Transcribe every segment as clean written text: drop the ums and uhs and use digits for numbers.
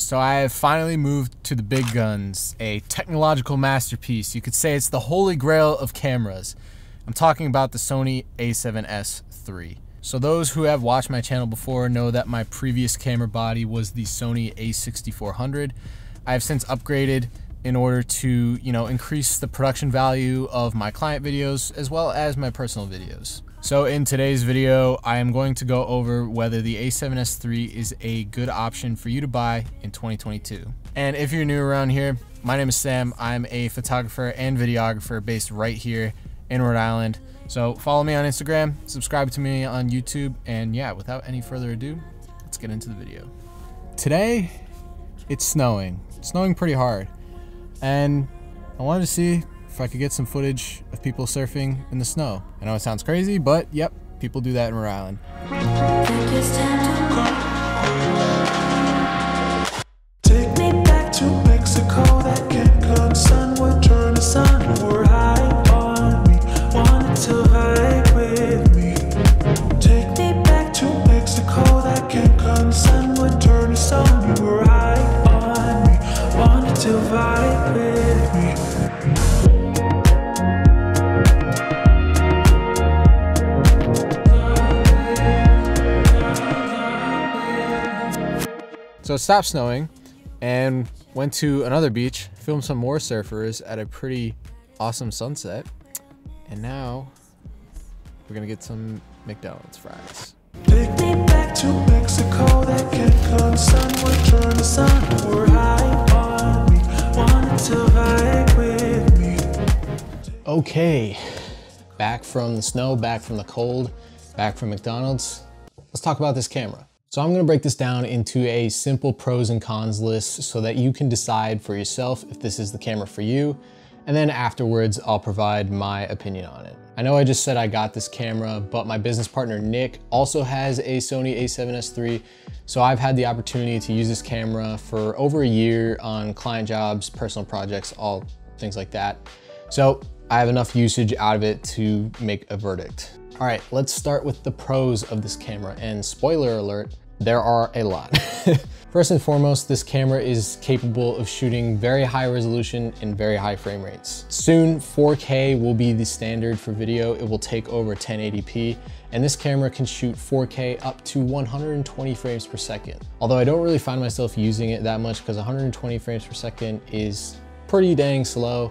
So I have finally moved to the big guns, a technological masterpiece. You could say it's the holy grail of cameras. I'm talking about the Sony A7S III. So those who have watched my channel before know that my previous camera body was the Sony A6400. I have since upgraded in order to, increase the production value of my client videos as well as my personal videos. So in today's video, I am going to go over whether the A7S III is a good option for you to buy in 2022. And if you're new around here, my name is Sam. I'm a photographer and videographer based right here in Rhode Island. So follow me on Instagram, subscribe to me on YouTube, and yeah, without any further ado, let's get into the video. Today, it's snowing. It's snowing pretty hard. And I wanted to see if I could get some footage of people surfing in the snow. I know it sounds crazy, but yep, people do that in Rhode Island. Take me back to Mexico, that can't cut sun will turn to sun. We're high on me, wanted to hide with me. Take me back to Mexico, that can't cut sun will turn to sun. You were high on me, wanted to vibe with me. So it stopped snowing and went to another beach, filmed some more surfers at a pretty awesome sunset. And now we're gonna get some McDonald's fries. Take me back to Mexico, that Cancun sun will turn to sun. We're high on me, wanted to vibe with me. Okay, back from the snow, back from the cold, back from McDonald's. Let's talk about this camera. So I'm gonna break this down into a simple pros and cons list so that you can decide for yourself if this is the camera for you. And then afterwards, I'll provide my opinion on it. I know I just said I got this camera, but my business partner, Nick, also has a Sony A7S III. So I've had the opportunity to use this camera for over a year on client jobs, personal projects, all things like that. So I have enough usage out of it to make a verdict. All right, let's start with the pros of this camera, and spoiler alert, there are a lot. First and foremost, this camera is capable of shooting very high resolution and very high frame rates. Soon, 4K will be the standard for video. It will take over 1080p, and this camera can shoot 4K up to 120 frames per second. Although I don't really find myself using it that much because 120 frames per second is pretty dang slow,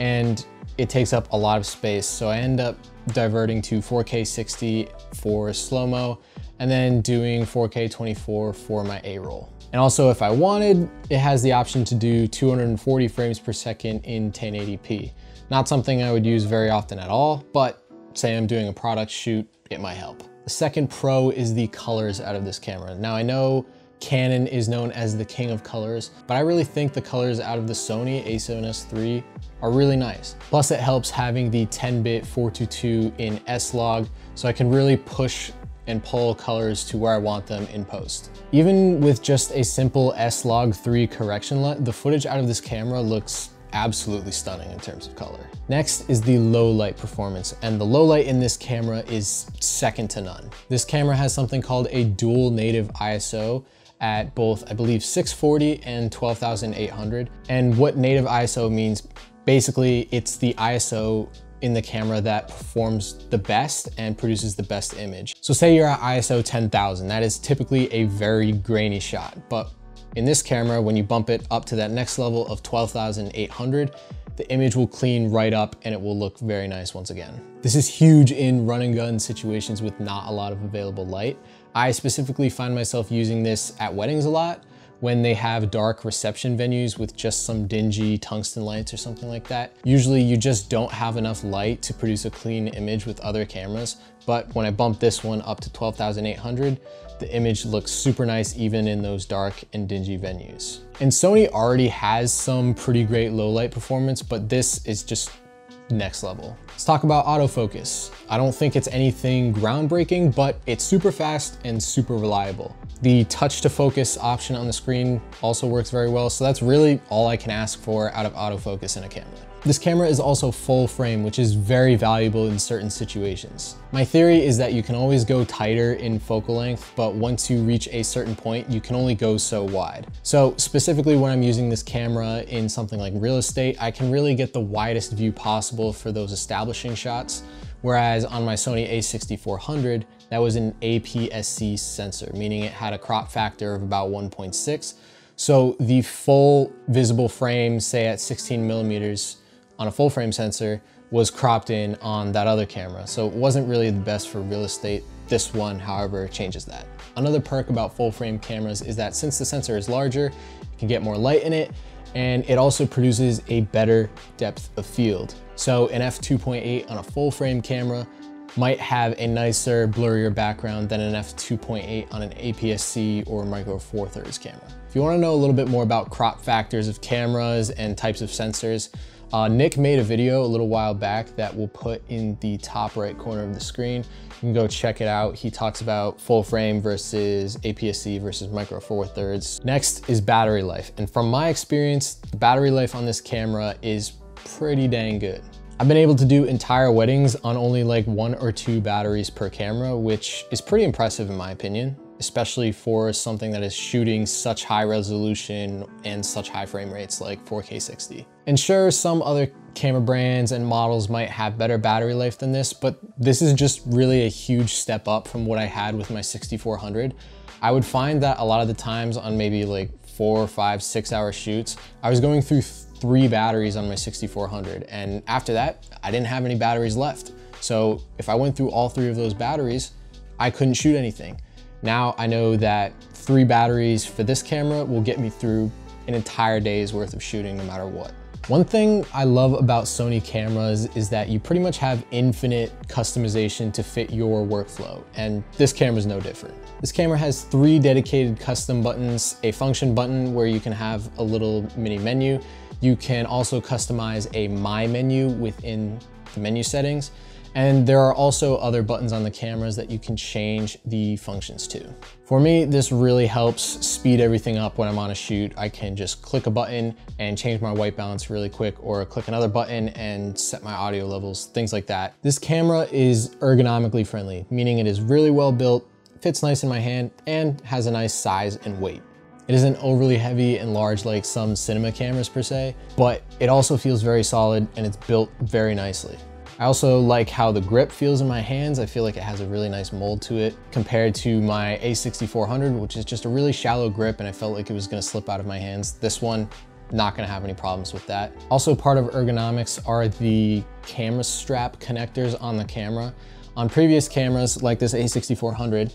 and it takes up a lot of space. So I end up diverting to 4K 60 for slow-mo and then doing 4K 24 for my A-roll. And also if I wanted, it has the option to do 240 frames per second in 1080p. Not something I would use very often at all, but say I'm doing a product shoot, it might help. The second pro is the colors out of this camera. Now I know Canon is known as the king of colors, but I really think the colors out of the Sony A7S III are really nice. Plus it helps having the 10-bit 422 in S-log, so I can really push and pull colors to where I want them in post. Even with just a simple S-log 3 correction LUT, the footage out of this camera looks absolutely stunning in terms of color. Next is the low light performance, and the low light in this camera is second to none. This camera has something called a dual native ISO, at both, I believe, 640 and 12,800. And what native ISO means, basically it's the ISO in the camera that performs the best and produces the best image. So say you're at ISO 10,000, that is typically a very grainy shot. But in this camera, when you bump it up to that next level of 12,800, the image will clean right up and it will look very nice once again. This is huge in run and gun situations with not a lot of available light. I specifically find myself using this at weddings a lot when they have dark reception venues with just some dingy tungsten lights or something like that. Usually you just don't have enough light to produce a clean image with other cameras, but when I bump this one up to 12,800, the image looks super nice even in those dark and dingy venues. And Sony already has some pretty great low light performance, but this is just next level. Let's talk about autofocus. I don't think it's anything groundbreaking, but it's super fast and super reliable. The touch to focus option on the screen also works very well, so that's really all I can ask for out of autofocus in a camera. This camera is also full frame, which is very valuable in certain situations. My theory is that you can always go tighter in focal length, but once you reach a certain point, you can only go so wide. So specifically when I'm using this camera in something like real estate, I can really get the widest view possible for those establishing shots. Whereas on my Sony A6400, that was an APS-C sensor, meaning it had a crop factor of about 1.6. So the full visible frame, say at 16 millimeters on a full frame sensor, was cropped in on that other camera. So it wasn't really the best for real estate. This one, however, changes that. Another perk about full frame cameras is that since the sensor is larger, you can get more light in it, and it also produces a better depth of field. So an f2.8 on a full frame camera might have a nicer, blurrier background than an f2.8 on an APS-C or micro four thirds camera. If you want to know a little bit more about crop factors of cameras and types of sensors, Nick made a video a little while back that we'll put in the top right corner of the screen. You can go check it out. He talks about full frame versus APS-C versus micro four thirds. Next is battery life. And from my experience, the battery life on this camera is pretty dang good. I've been able to do entire weddings on only like 1 or 2 batteries per camera, which is pretty impressive in my opinion, especially for something that is shooting such high resolution and such high frame rates like 4K 60. And sure, some other camera brands and models might have better battery life than this, but this is just really a huge step up from what I had with my 6400. I would find that a lot of the times on maybe like 4, 5, 6 hour shoots, I was going through 3 batteries on my 6400, and after that I didn't have any batteries left. So if I went through all 3 of those batteries, I couldn't shoot anything. Now I know that 3 batteries for this camera will get me through an entire day's worth of shooting no matter what. One thing I love about Sony cameras is that you pretty much have infinite customization to fit your workflow, and this camera is no different. This camera has 3 dedicated custom buttons, a function button where you can have a little mini menu. You can also customize a My menu within the menu settings. And there are also other buttons on the cameras that you can change the functions to. For me, this really helps speed everything up when I'm on a shoot. I can just click a button and change my white balance really quick, or click another button and set my audio levels, things like that. This camera is ergonomically friendly, meaning it is really well built, fits nice in my hand, and has a nice size and weight. It isn't overly heavy and large like some cinema cameras per se, but it also feels very solid and it's built very nicely. I also like how the grip feels in my hands. I feel like it has a really nice mold to it compared to my A6400, which is just a really shallow grip and I felt like it was gonna slip out of my hands. This one, not gonna have any problems with that. Also part of ergonomics are the camera strap connectors on the camera. On previous cameras like this A6400,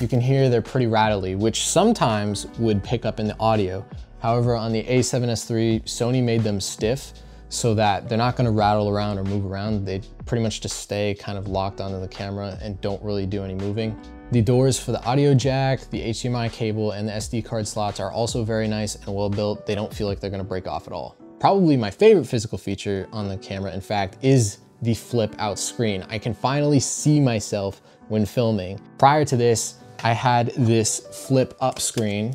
you can hear they're pretty rattly, which sometimes would pick up in the audio. However, on the A7S III, Sony made them stiff so that they're not gonna rattle around or move around. They pretty much just stay kind of locked onto the camera and don't really do any moving. The doors for the audio jack, the HDMI cable, and the SD card slots are also very nice and well built. They don't feel like they're gonna break off at all. Probably my favorite physical feature on the camera, in fact, is the flip out screen. I can finally see myself when filming. Prior to this, I had this flip up screen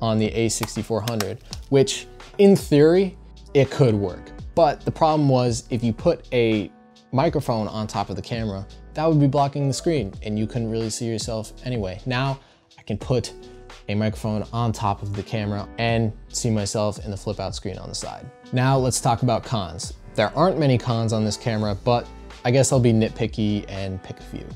on the A6400, which in theory, it could work. But the problem was if you put a microphone on top of the camera, that would be blocking the screen and you couldn't really see yourself anyway. Now I can put a microphone on top of the camera and see myself in the flip out screen on the side. Now let's talk about cons. There aren't many cons on this camera, but I guess I'll be nitpicky and pick a few.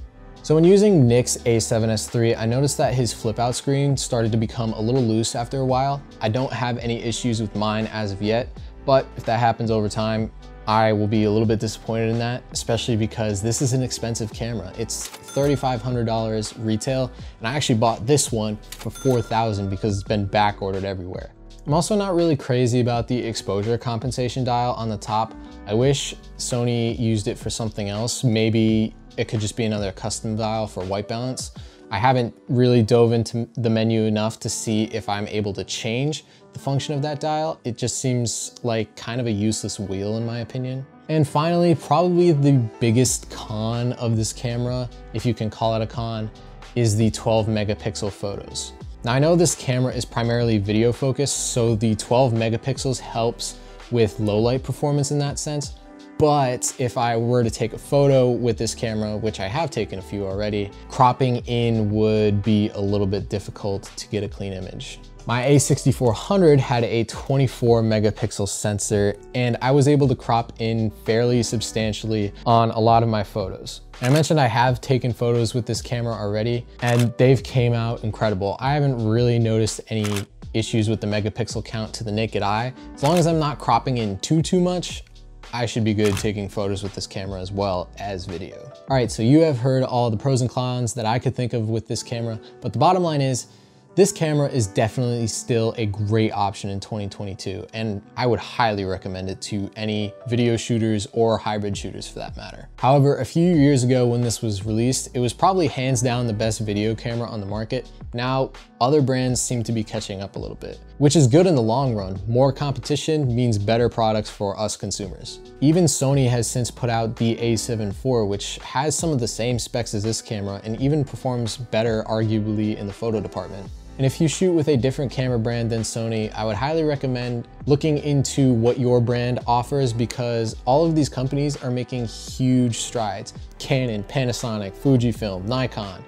So when using Nick's A7S III, I noticed that his flip out screen started to become a little loose after a while. I don't have any issues with mine as of yet, but if that happens over time, I will be a little bit disappointed in that, especially because this is an expensive camera. It's $3,500 retail, and I actually bought this one for $4,000 because it's been back ordered everywhere. I'm also not really crazy about the exposure compensation dial on the top. I wish Sony used it for something else. Maybe it could just be another custom dial for white balance. I haven't really dove into the menu enough to see if I'm able to change the function of that dial. It just seems like kind of a useless wheel in my opinion. And finally, probably the biggest con of this camera, if you can call it a con, is the 12 megapixel photos. Now I know this camera is primarily video focused, so the 12 megapixels helps with low light performance in that sense. But if I were to take a photo with this camera, which I have taken a few already, cropping in would be a little bit difficult to get a clean image. My A6400 had a 24 megapixel sensor, and I was able to crop in fairly substantially on a lot of my photos. I mentioned I have taken photos with this camera already, and they've came out incredible. I haven't really noticed any issues with the megapixel count to the naked eye. As long as I'm not cropping in too much, I should be good taking photos with this camera as well as video. All right, so you have heard all the pros and cons that I could think of with this camera, but the bottom line is, this camera is definitely still a great option in 2022, and I would highly recommend it to any video shooters or hybrid shooters for that matter. However, a few years ago when this was released, it was probably hands down the best video camera on the market. Now, other brands seem to be catching up a little bit, which is good in the long run. More competition means better products for us consumers. Even Sony has since put out the A7 IV, which has some of the same specs as this camera and even performs better arguably in the photo department. And if you shoot with a different camera brand than Sony, I would highly recommend looking into what your brand offers, because all of these companies are making huge strides. Canon, Panasonic, Fujifilm, Nikon.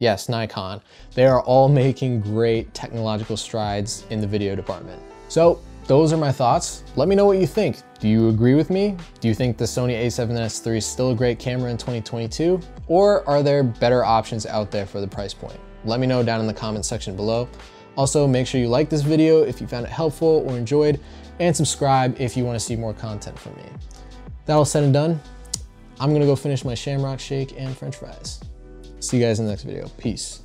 Yes, Nikon. They are all making great technological strides in the video department. So those are my thoughts. Let me know what you think. Do you agree with me? Do you think the Sony A7S III is still a great camera in 2022? Or are there better options out there for the price point? Let me know down in the comments section below. Also, make sure you like this video if you found it helpful or enjoyed, and subscribe if you want to see more content from me. That all said and done, I'm gonna go finish my shamrock shake and french fries. See you guys in the next video. Peace.